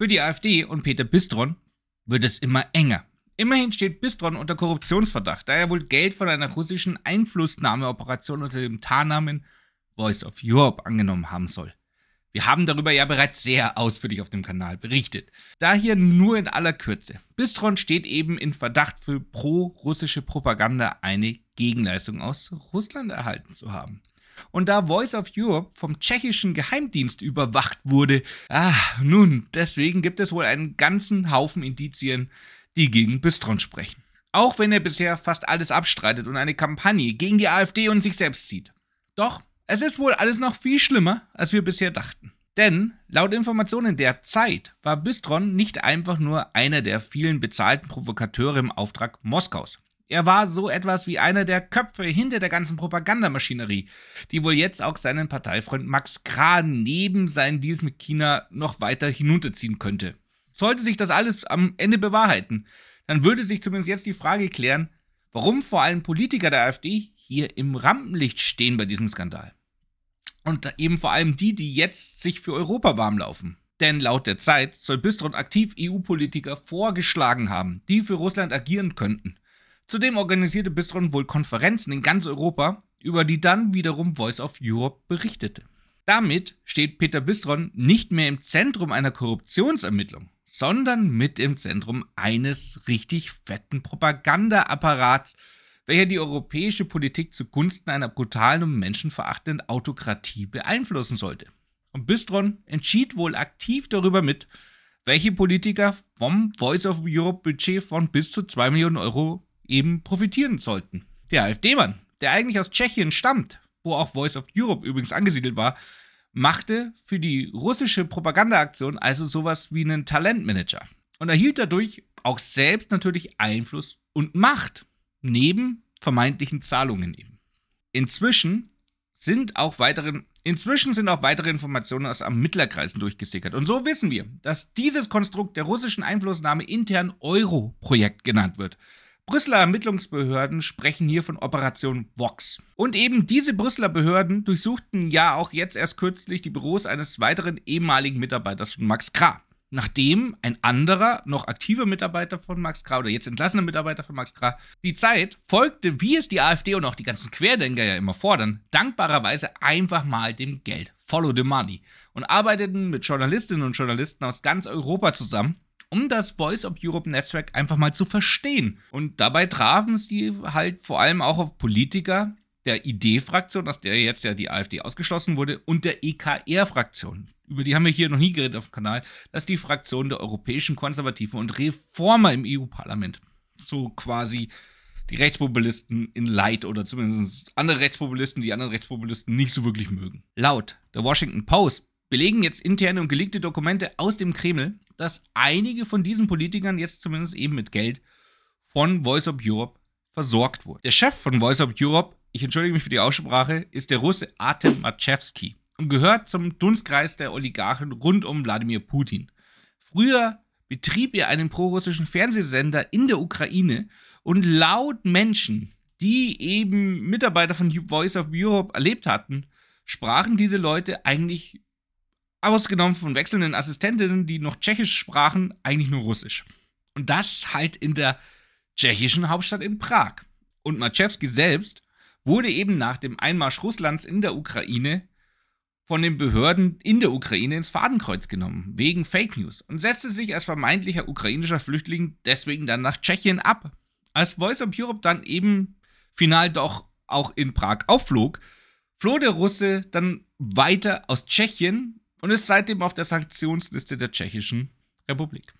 Für die AfD und Petr Bystroň wird es immer enger. Immerhin steht Bystroň unter Korruptionsverdacht, da er wohl Geld von einer russischen Einflussnahmeoperation unter dem Tarnnamen Voice of Europe angenommen haben soll. Wir haben darüber ja bereits sehr ausführlich auf dem Kanal berichtet. Daher nur in aller Kürze. Bystroň steht eben in Verdacht, für pro-russische Propaganda eine Gegenleistung aus Russland erhalten zu haben. Und da Voice of Europe vom tschechischen Geheimdienst überwacht wurde, nun, deswegen gibt es wohl einen ganzen Haufen Indizien, die gegen Bystroň sprechen. Auch wenn er bisher fast alles abstreitet und eine Kampagne gegen die AfD und sich selbst zieht. Doch es ist wohl alles noch viel schlimmer, als wir bisher dachten. Denn laut Informationen der Zeit war Bystroň nicht einfach nur einer der vielen bezahlten Provokateure im Auftrag Moskaus. Er war so etwas wie einer der Köpfe hinter der ganzen Propagandamaschinerie, die wohl jetzt auch seinen Parteifreund Max Krah neben seinen Deals mit China noch weiter hinunterziehen könnte. Sollte sich das alles am Ende bewahrheiten, dann würde sich zumindest jetzt die Frage klären, warum vor allem Politiker der AfD hier im Rampenlicht stehen bei diesem Skandal. Und eben vor allem die, die jetzt sich für Europa warmlaufen. Denn laut der Zeit soll Bystroň aktiv EU-Politiker vorgeschlagen haben, die für Russland agieren könnten. Zudem organisierte Bystroň wohl Konferenzen in ganz Europa, über die dann wiederum Voice of Europe berichtete. Damit steht Petr Bystroň nicht mehr im Zentrum einer Korruptionsermittlung, sondern mit im Zentrum eines richtig fetten Propagandaapparats, welcher die europäische Politik zugunsten einer brutalen und menschenverachtenden Autokratie beeinflussen sollte. Und Bystroň entschied wohl aktiv darüber mit, welche Politiker vom Voice of Europe Budget von bis zu 2 Millionen Euro eben profitieren sollten. Der AfD-Mann, der eigentlich aus Tschechien stammt, wo auch Voice of Europe übrigens angesiedelt war, machte für die russische Propagandaaktion also sowas wie einen Talentmanager und erhielt dadurch auch selbst natürlich Einfluss und Macht, neben vermeintlichen Zahlungen eben. Inzwischen sind auch weitere Informationen aus Ermittlerkreisen durchgesickert. Und so wissen wir, dass dieses Konstrukt der russischen Einflussnahme intern Euro-Projekt genannt wird. Brüsseler Ermittlungsbehörden sprechen hier von Operation VOX. Und eben diese Brüsseler Behörden durchsuchten ja auch jetzt erst kürzlich die Büros eines weiteren ehemaligen Mitarbeiters von Max Krah, nachdem ein anderer, noch aktiver Mitarbeiter von Max Krah oder jetzt entlassener Mitarbeiter von Max Krah die Zeit folgte, wie es die AfD und auch die ganzen Querdenker ja immer fordern, dankbarerweise einfach mal dem Geld, follow the money, und arbeiteten mit Journalistinnen und Journalisten aus ganz Europa zusammen, um das Voice of Europe Netzwerk einfach mal zu verstehen. Und dabei trafen sie halt vor allem auch auf Politiker der ID-Fraktion, aus der jetzt ja die AfD ausgeschlossen wurde, und der EKR-Fraktion. Über die haben wir hier noch nie geredet auf dem Kanal. Das ist die Fraktion der europäischen Konservativen und Reformer im EU-Parlament. So quasi die Rechtspopulisten in Light oder zumindest andere Rechtspopulisten, die anderen Rechtspopulisten nicht so wirklich mögen. Laut der Washington Post belegen jetzt interne und geleakte Dokumente aus dem Kreml, dass einige von diesen Politikern jetzt zumindest eben mit Geld von Voice of Europe versorgt wurden. Der Chef von Voice of Europe, ich entschuldige mich für die Aussprache, ist der Russe Artem Marchevsky und gehört zum Dunstkreis der Oligarchen rund um Wladimir Putin. Früher betrieb er einen prorussischen Fernsehsender in der Ukraine und laut Menschen, die eben Mitarbeiter von Voice of Europe erlebt hatten, sprachen diese Leute eigentlich, ausgenommen von wechselnden Assistentinnen, die noch Tschechisch sprachen, eigentlich nur Russisch. Und das halt in der tschechischen Hauptstadt in Prag. Und Marchevsky selbst wurde eben nach dem Einmarsch Russlands in der Ukraine von den Behörden in der Ukraine ins Fadenkreuz genommen, wegen Fake News, und setzte sich als vermeintlicher ukrainischer Flüchtling deswegen dann nach Tschechien ab. Als Voice of Europe dann eben final doch auch in Prag aufflog, floh der Russe dann weiter aus Tschechien und ist seitdem auf der Sanktionsliste der Tschechischen Republik.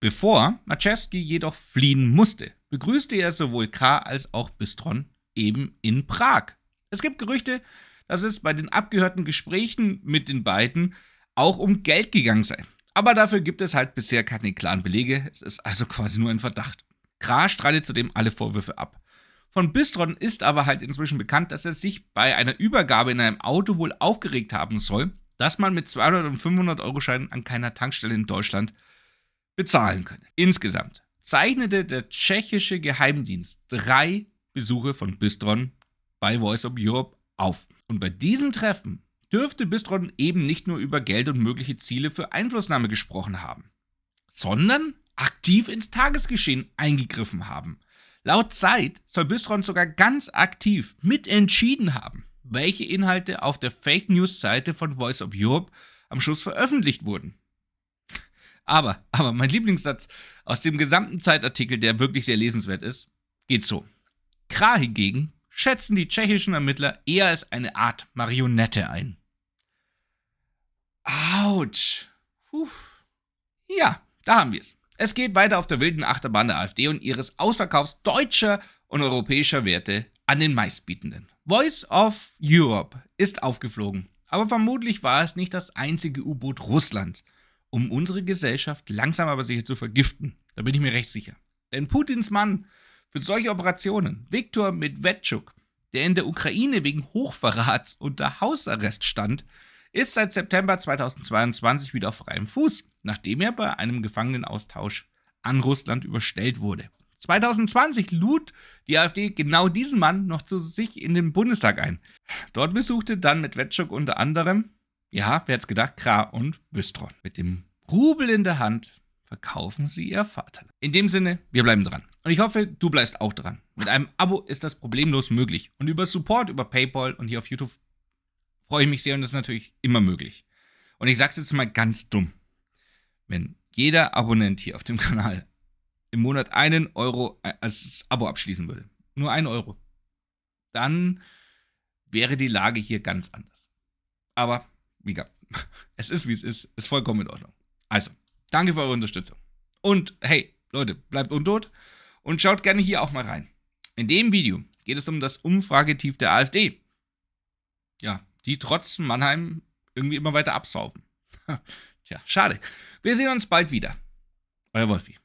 Bevor Marchevsky jedoch fliehen musste, begrüßte er sowohl Krah als auch Bystroň eben in Prag. Es gibt Gerüchte, dass es bei den abgehörten Gesprächen mit den beiden auch um Geld gegangen sei. Aber dafür gibt es halt bisher keine klaren Belege, es ist also quasi nur ein Verdacht. Krah streitet zudem alle Vorwürfe ab. Von Bystroň ist aber halt inzwischen bekannt, dass er sich bei einer Übergabe in einem Auto wohl aufgeregt haben soll, dass man mit 200- und 500-Euro-Scheinen an keiner Tankstelle in Deutschland bezahlen könne. Insgesamt zeichnete der tschechische Geheimdienst 3 Besuche von Bystroň bei Voice of Europe auf. Und bei diesem Treffen dürfte Bystroň eben nicht nur über Geld und mögliche Ziele für Einflussnahme gesprochen haben. sondern aktiv ins Tagesgeschehen eingegriffen haben. Laut Zeit soll Bystroň sogar ganz aktiv mitentschieden haben, welche Inhalte auf der Fake-News-Seite von Voice of Europe am Schluss veröffentlicht wurden. Aber mein Lieblingssatz aus dem gesamten Zeitartikel, der wirklich sehr lesenswert ist, geht so. Krah hingegen schätzen die tschechischen Ermittler eher als eine Art Marionette ein. Autsch. Puh. Ja, da haben wir es. Es geht weiter auf der wilden Achterbahn der AfD und ihres Ausverkaufs deutscher und europäischer Werte an den Meistbietenden. Voice of Europe ist aufgeflogen, aber vermutlich war es nicht das einzige U-Boot Russlands, um unsere Gesellschaft langsam aber sicher zu vergiften. Da bin ich mir recht sicher. Denn Putins Mann für solche Operationen, Viktor Medvedchuk, der in der Ukraine wegen Hochverrats unter Hausarrest stand, ist seit September 2022 wieder auf freiem Fuß, nachdem er bei einem Gefangenenaustausch an Russland überstellt wurde. 2020 lud die AfD genau diesen Mann noch zu sich in den Bundestag ein. Dort besuchte dann Medvedchuk unter anderem, ja, wer hätte es gedacht, Krah und Bystroň. Mit dem Rubel in der Hand verkaufen sie ihr Vaterland. In dem Sinne, wir bleiben dran. Und ich hoffe, du bleibst auch dran. Mit einem Abo ist das problemlos möglich. Und über Support, über PayPal und hier auf YouTube freue ich mich sehr, und das ist natürlich immer möglich. Und ich sage es jetzt mal ganz dumm. Wenn jeder Abonnent hier auf dem Kanal im Monat 1 Euro als Abo abschließen würde, nur 1 Euro, dann wäre die Lage hier ganz anders. Aber, wie gesagt, es ist, wie es ist. Ist vollkommen in Ordnung. Also, danke für eure Unterstützung. Und, hey, Leute, bleibt untot und schaut gerne hier auch mal rein. In dem Video geht es um das Umfragetief der AfD. Ja, die trotz Mannheim irgendwie immer weiter absaufen. Tja, schade. Wir sehen uns bald wieder. Euer Wolfi.